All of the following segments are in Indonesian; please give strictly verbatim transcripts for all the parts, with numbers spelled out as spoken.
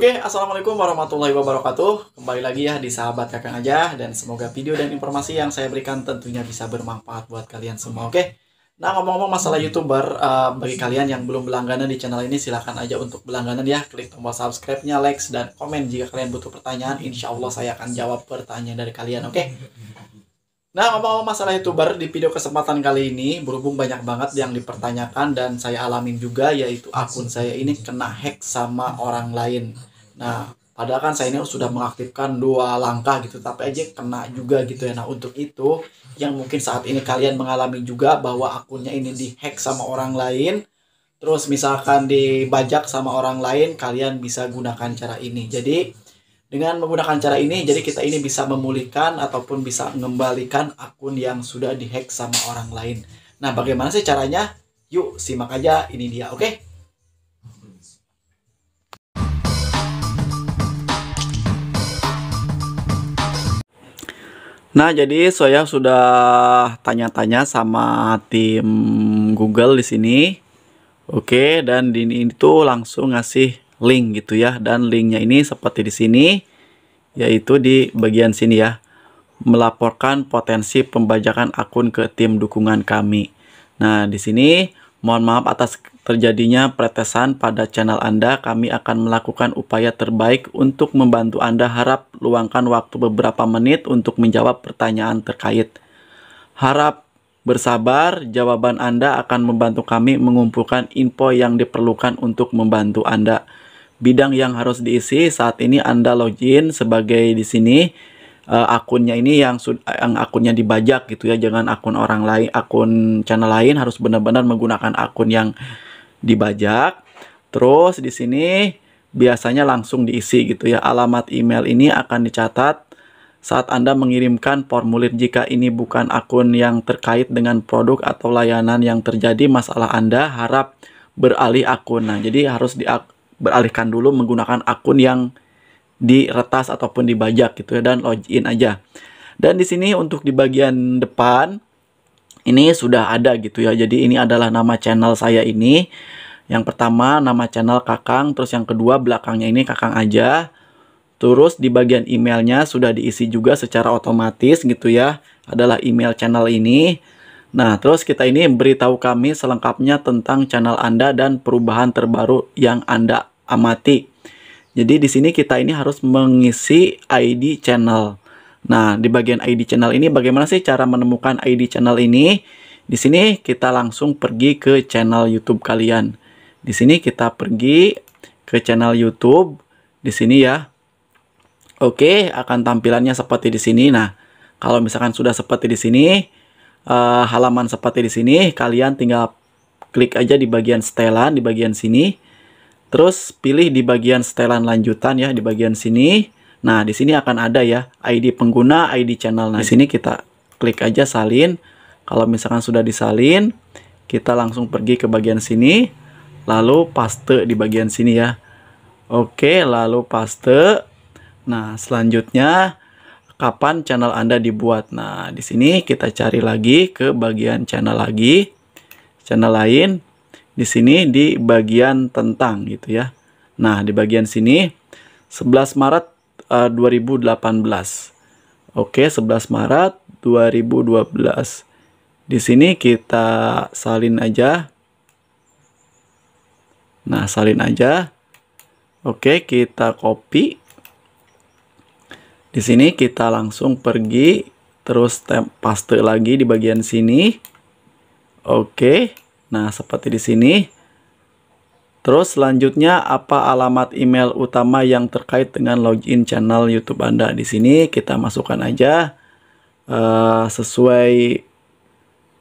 Oke, assalamualaikum warahmatullahi wabarakatuh. Kembali lagi ya di Sahabat Kakang Aja, dan semoga video dan informasi yang saya berikan tentunya bisa bermanfaat buat kalian semua. Oke. Nah, ngomong-ngomong masalah YouTuber, uh, bagi kalian yang belum berlangganan di channel ini silahkan aja untuk berlangganan ya. Klik tombol subscribe-nya, like, dan komen jika kalian butuh pertanyaan. Insya Allah saya akan jawab pertanyaan dari kalian. Oke. Nah, ngomong-ngomong masalah YouTuber, di video kesempatan kali ini berhubung banyak banget yang dipertanyakan dan saya alamin juga, yaitu akun saya ini kena hack sama orang lain. Nah, padahal kan saya ini sudah mengaktifkan dua langkah gitu, tapi aja kena juga gitu ya. Nah, untuk itu yang mungkin saat ini kalian mengalami juga bahwa akunnya ini di-hack sama orang lain, terus misalkan dibajak sama orang lain, kalian bisa gunakan cara ini. Jadi dengan menggunakan cara ini, jadi kita ini bisa memulihkan ataupun bisa mengembalikan akun yang sudah dihack sama orang lain. Nah, bagaimana sih caranya? Yuk, simak aja. Ini dia, oke? Okay? Nah, jadi saya sudah tanya-tanya sama tim Google di sini. Oke, okay, dan di ini tuh langsung ngasih link gitu ya, dan linknya ini seperti di sini, yaitu di bagian sini ya, melaporkan potensi pembajakan akun ke tim dukungan kami. Nah, di sini mohon maaf atas terjadinya peretesan pada channel Anda, kami akan melakukan upaya terbaik untuk membantu Anda. Harap luangkan waktu beberapa menit untuk menjawab pertanyaan terkait. Harap bersabar, jawaban Anda akan membantu kami mengumpulkan info yang diperlukan untuk membantu Anda. Bidang yang harus diisi saat ini, Anda login sebagai di sini uh, akunnya ini yang yang akunnya dibajak gitu ya. Jangan akun orang lain, akun channel lain, harus benar-benar menggunakan akun yang dibajak. Terus di sini biasanya langsung diisi gitu ya. Alamat email ini akan dicatat saat Anda mengirimkan formulir. Jika ini bukan akun yang terkait dengan produk atau layanan yang terjadi masalah Anda, harap beralih akun. Nah, jadi harus di beralihkan dulu menggunakan akun yang diretas ataupun dibajak gitu ya, dan login aja. Dan di sini untuk di bagian depan ini sudah ada gitu ya. Jadi ini adalah nama channel saya ini. Yang pertama nama channel Kakang, terus yang kedua belakangnya ini Kakang Aja. Terus di bagian emailnya sudah diisi juga secara otomatis gitu ya, adalah email channel ini. Nah, terus kita ini beritahu kami selengkapnya tentang channel Anda dan perubahan terbaru yang Anda amati. Jadi di sini kita ini harus mengisi I D channel. Nah, di bagian I D channel ini bagaimana sih cara menemukan I D channel ini? Di sini kita langsung pergi ke channel YouTube kalian. Di sini kita pergi ke channel YouTube di sini ya. Oke, akan tampilannya seperti di sini. Nah, kalau misalkan sudah seperti di sini, Uh, halaman seperti di sini, kalian tinggal klik aja di bagian setelan di bagian sini, terus pilih di bagian setelan lanjutan ya di bagian sini. Nah, di sini akan ada ya I D pengguna, I D channel. Nah, di sini kita klik aja salin. Kalau misalkan sudah disalin, kita langsung pergi ke bagian sini, lalu paste di bagian sini ya. Oke, lalu paste. Nah, selanjutnya kapan channel Anda dibuat? Nah, di sini kita cari lagi ke bagian channel lagi, channel lain. Di sini di bagian tentang gitu ya. Nah, di bagian sini sebelas Maret dua ribu delapan belas. Oke, sebelas Maret dua ribu dua belas. Di sini kita salin aja. Nah, salin aja. Oke, kita copy. Di sini kita langsung pergi, terus paste lagi di bagian sini. Oke, nah seperti di sini. Terus selanjutnya apa alamat email utama yang terkait dengan login channel YouTube Anda? Di sini kita masukkan aja uh, sesuai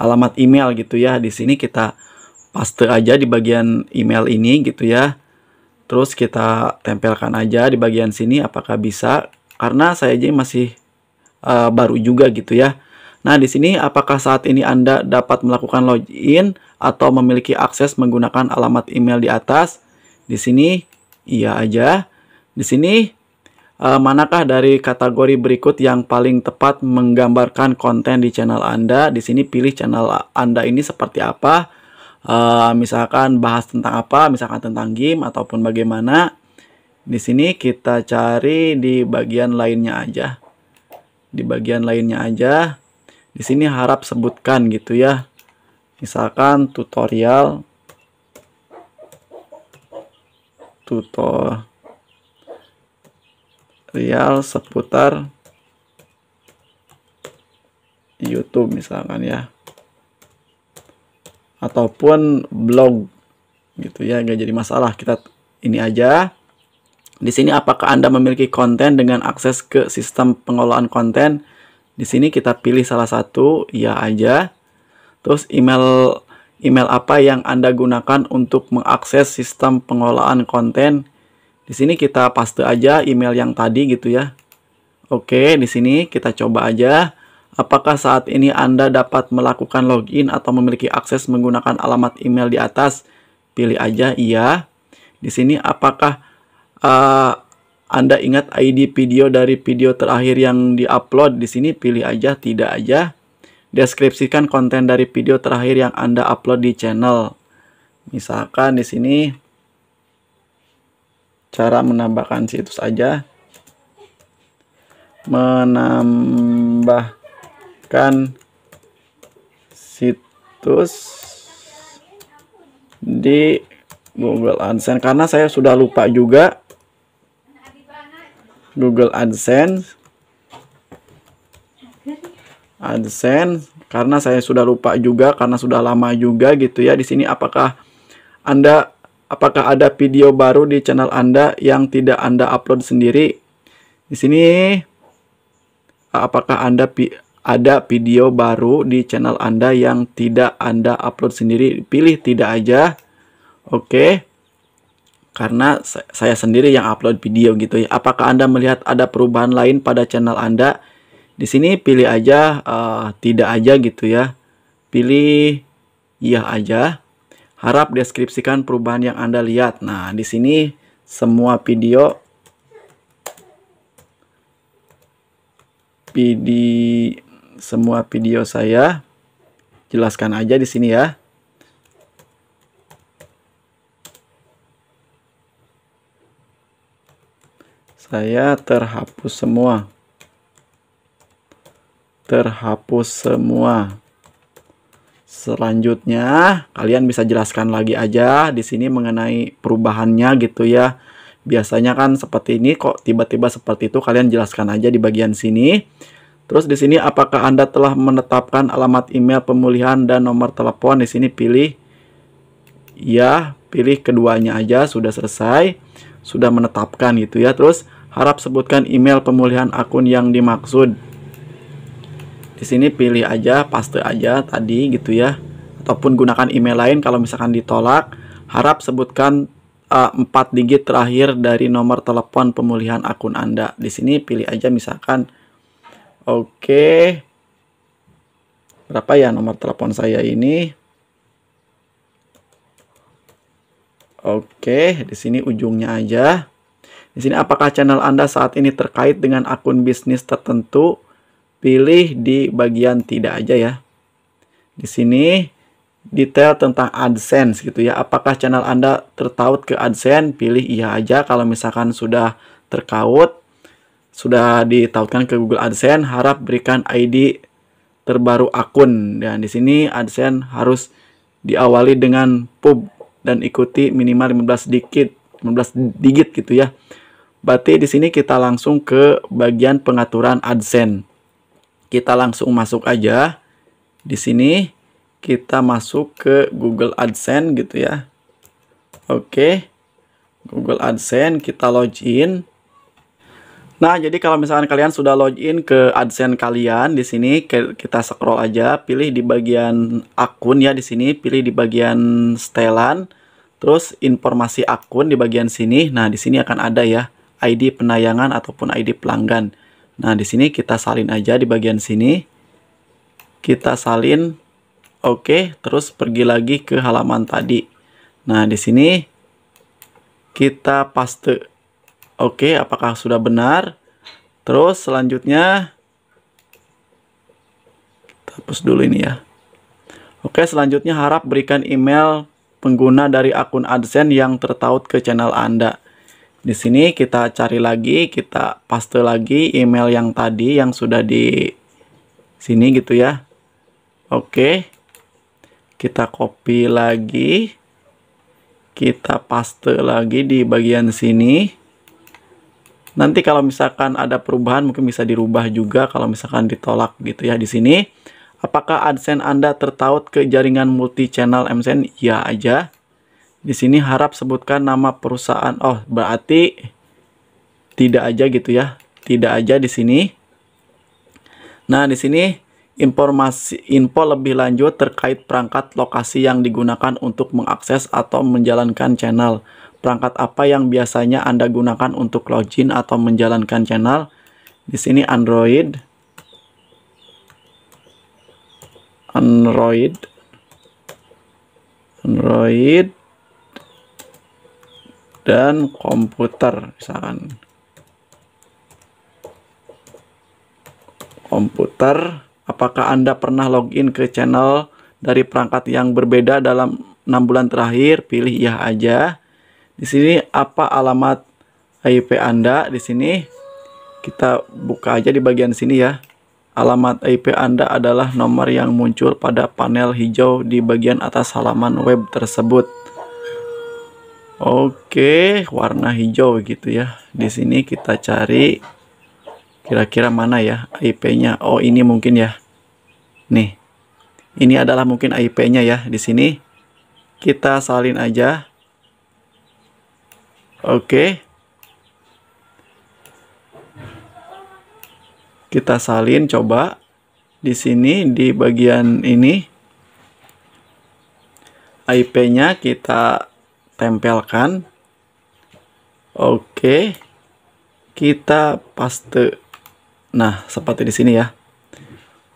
alamat email gitu ya. Di sini kita paste aja di bagian email ini gitu ya. Terus kita tempelkan aja di bagian sini apakah bisa. Karena saya aja masih uh, baru juga gitu ya. Nah, di sini apakah saat ini Anda dapat melakukan login atau memiliki akses menggunakan alamat email di atas? Di sini iya aja. Di sini uh, manakah dari kategori berikut yang paling tepat menggambarkan konten di channel Anda? Di sini pilih channel Anda ini seperti apa? Uh, misalkan bahas tentang apa? Misalkan tentang game ataupun bagaimana. Di sini kita cari di bagian lainnya aja. Di bagian lainnya aja. Di sini harap sebutkan gitu ya. Misalkan tutorial tutorial seputar YouTube misalkan ya, ataupun blog gitu ya, nggak jadi masalah. Kita ini aja. Di sini apakah Anda memiliki konten dengan akses ke sistem pengelolaan konten? Di sini kita pilih salah satu ya aja. Terus email email apa yang Anda gunakan untuk mengakses sistem pengelolaan konten? Di sini kita paste aja email yang tadi gitu ya. Oke, di sini kita coba aja. Apakah saat ini Anda dapat melakukan login atau memiliki akses menggunakan alamat email di atas? Pilih aja iya. Di sini apakah uh, Anda ingat I D video dari video terakhir yang diupload? Di sini pilih aja tidak aja. Deskripsikan konten dari video terakhir yang Anda upload di channel. Misalkan di sini cara menambahkan situs aja. Menambah kan situs di Google AdSense, karena saya sudah lupa juga Google AdSense AdSense karena saya sudah lupa juga karena sudah lama juga gitu ya. Di sini apakah Anda apakah ada video baru di channel Anda yang tidak Anda upload sendiri? Di sini apakah Anda ada video baru di channel Anda yang tidak Anda upload sendiri? Pilih tidak aja. Oke, karena saya sendiri yang upload video gitu ya. Apakah Anda melihat ada perubahan lain pada channel Anda? Di sini pilih aja uh, tidak aja gitu ya. Pilih iya aja. Harap deskripsikan perubahan yang Anda lihat. Nah, di sini semua video video semua video saya jelaskan aja di sini ya. Saya terhapus semua. Terhapus semua. Selanjutnya, kalian bisa jelaskan lagi aja di sini mengenai perubahannya gitu ya. Biasanya kan seperti ini kok tiba-tiba seperti itu, kalian jelaskan aja di bagian sini. Terus di sini apakah Anda telah menetapkan alamat email pemulihan dan nomor telepon? Di sini pilih ya, pilih keduanya aja, sudah selesai, sudah menetapkan gitu ya. Terus harap sebutkan email pemulihan akun yang dimaksud. Di sini pilih aja, paste aja tadi gitu ya. Ataupun gunakan email lain kalau misalkan ditolak. Harap sebutkan uh, empat digit terakhir dari nomor telepon pemulihan akun Anda. Di sini pilih aja misalkan oke, berapa ya nomor telepon saya ini? Oke, di sini ujungnya aja. Di sini apakah channel Anda saat ini terkait dengan akun bisnis tertentu? Pilih di bagian tidak aja ya. Di sini detail tentang AdSense gitu ya. Apakah channel Anda tertaut ke AdSense? Pilih iya aja. Kalau misalkan sudah terkait, sudah ditautkan ke Google AdSense, harap berikan I D terbaru akun. Dan di sini AdSense harus diawali dengan pub dan ikuti minimal lima belas digit gitu ya. Berarti di sini kita langsung ke bagian pengaturan AdSense. Kita langsung masuk aja. Di sini kita masuk ke Google AdSense gitu ya. Oke. Google AdSense, kita login. Nah, jadi kalau misalkan kalian sudah login ke AdSense kalian, di sini kita scroll aja, pilih di bagian akun ya, di sini pilih di bagian setelan, terus informasi akun di bagian sini. Nah, di sini akan ada ya I D penayangan ataupun I D pelanggan. Nah, di sini kita salin aja di bagian sini. Kita salin. Oke, terus pergi lagi ke halaman tadi. Nah, di sini kita paste. Oke, apakah sudah benar? Terus selanjutnya kita hapus dulu ini ya. Oke, selanjutnya harap berikan email pengguna dari akun AdSense yang tertaut ke channel Anda. Di sini kita cari lagi, kita paste lagi email yang tadi yang sudah di sini gitu ya. Oke, kita copy lagi, kita paste lagi di bagian sini. Nanti kalau misalkan ada perubahan mungkin bisa dirubah juga kalau misalkan ditolak gitu ya. Di sini, apakah AdSense Anda tertaut ke jaringan multi channel M C N? Ya aja. Di sini harap sebutkan nama perusahaan. Oh, berarti tidak aja gitu ya. Tidak aja di sini. Nah, di sini informasi info lebih lanjut terkait perangkat lokasi yang digunakan untuk mengakses atau menjalankan channel. Perangkat apa yang biasanya Anda gunakan untuk login atau menjalankan channel? Di sini Android. Android. Android. Dan komputer, misalkan komputer. Apakah Anda pernah login ke channel dari perangkat yang berbeda dalam enam bulan terakhir? Pilih ya aja. Di sini apa alamat I P Anda? Di sini kita buka aja di bagian sini ya. Alamat I P Anda adalah nomor yang muncul pada panel hijau di bagian atas halaman web tersebut. Oke, warna hijau gitu ya. Di sini kita cari kira-kira mana ya I P-nya. Oh, ini mungkin ya. Nih. Ini adalah mungkin I P-nya ya. Di sini kita salin aja. Oke. Kita salin coba. Di sini di bagian ini I P-nya kita tempelkan. Oke, kita paste. Nah, seperti di sini ya.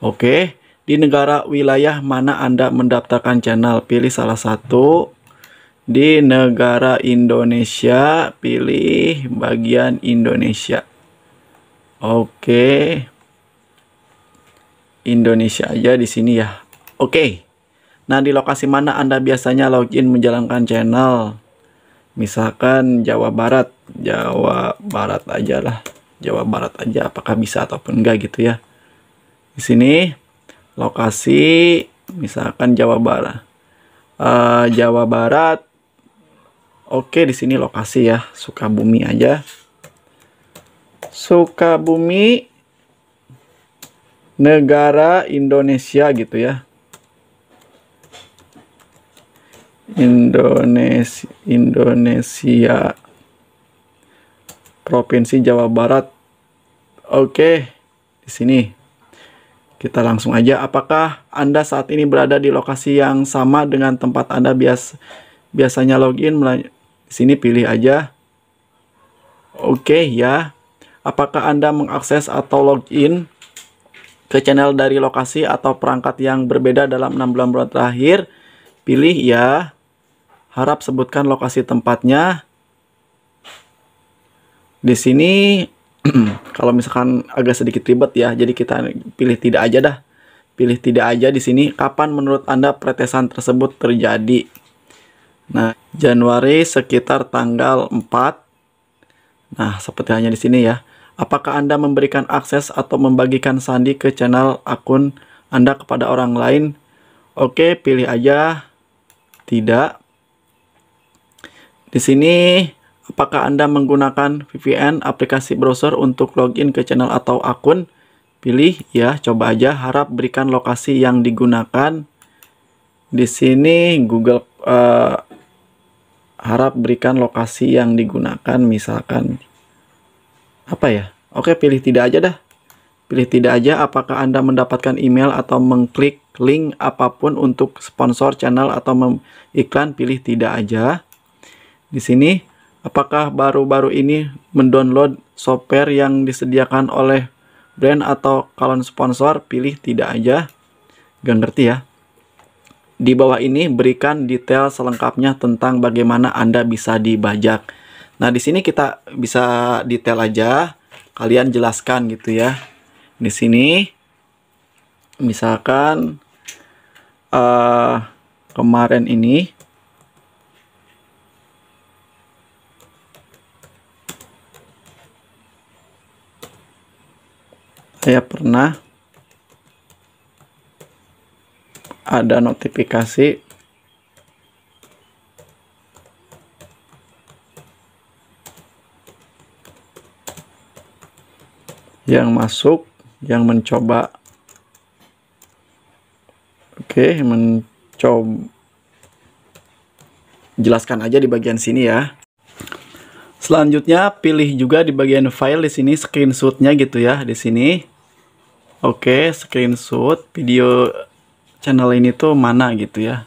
Oke, di negara wilayah mana Anda mendaftarkan channel? Pilih salah satu. Di negara Indonesia, pilih bagian Indonesia. Oke, Indonesia aja di sini ya. Oke. Nah, di lokasi mana Anda biasanya login menjalankan channel? Misalkan Jawa Barat. Jawa Barat aja lah. Jawa Barat aja. Apakah bisa ataupun enggak gitu ya. Di sini, lokasi, misalkan Jawa Barat. Uh, Jawa Barat. Oke, di sini lokasi ya. Sukabumi aja. Sukabumi. Negara Indonesia gitu ya. Indonesia, Indonesia, Provinsi Jawa Barat. Oke, di sini kita langsung aja. Apakah Anda saat ini berada di lokasi yang sama dengan tempat Anda bias biasanya login? Di sini pilih aja. Oke ya. Apakah Anda mengakses atau login ke channel dari lokasi atau perangkat yang berbeda dalam enam bulan bulan terakhir? Pilih ya. Harap sebutkan lokasi tempatnya. Di sini kalau misalkan agak sedikit ribet ya, jadi kita pilih tidak aja dah. Pilih tidak aja di sini. Kapan menurut Anda peretesan tersebut terjadi? Nah, Januari sekitar tanggal empat. Nah, seperti hanya di sini ya. Apakah Anda memberikan akses atau membagikan sandi ke channel akun Anda kepada orang lain? Oke, pilih aja tidak. Di sini, apakah Anda menggunakan V P N aplikasi browser untuk login ke channel atau akun? Pilih ya, coba aja. Harap berikan lokasi yang digunakan. Di sini Google, uh, harap berikan lokasi yang digunakan, misalkan apa ya? Oke, pilih tidak aja dah. Pilih tidak aja. Apakah Anda mendapatkan email atau mengklik link apapun untuk sponsor channel atau iklan? Pilih tidak aja. Di sini, apakah baru-baru ini mendownload software yang disediakan oleh brand atau calon sponsor? Pilih tidak aja. Gak ngerti ya. Di bawah ini berikan detail selengkapnya tentang bagaimana Anda bisa dibajak. Nah, di sini kita bisa detail aja. Kalian jelaskan gitu ya. Di sini, misalkan uh, kemarin ini. saya pernah ada notifikasi yang masuk, yang mencoba, oke, mencoba, jelaskan aja di bagian sini ya. Selanjutnya pilih juga di bagian file di sini screenshotnya gitu ya, di sini, oke, screenshot video channel ini tuh mana gitu ya.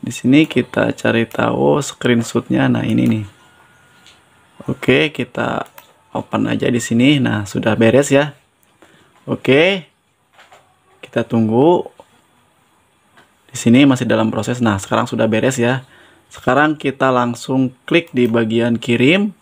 Di sini kita cari tahu screenshotnya, nah ini nih, oke, kita open aja di sini. Nah, sudah beres ya. Oke. Kita tunggu. Di sini masih dalam proses. Nah, sekarang sudah beres ya. Sekarang kita langsung klik di bagian kirim.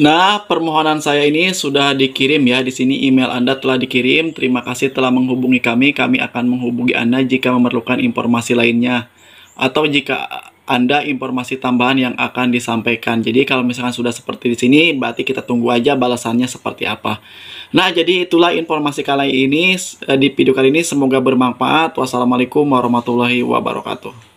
Nah, permohonan saya ini sudah dikirim ya. Di sini email Anda telah dikirim. Terima kasih telah menghubungi kami. Kami akan menghubungi Anda jika memerlukan informasi lainnya atau jika Anda informasi tambahan yang akan disampaikan. Jadi kalau misalkan sudah seperti di sini, berarti kita tunggu aja balasannya seperti apa. Nah, jadi itulah informasi kali ini di video kali ini. Semoga bermanfaat. Wassalamualaikum warahmatullahi wabarakatuh.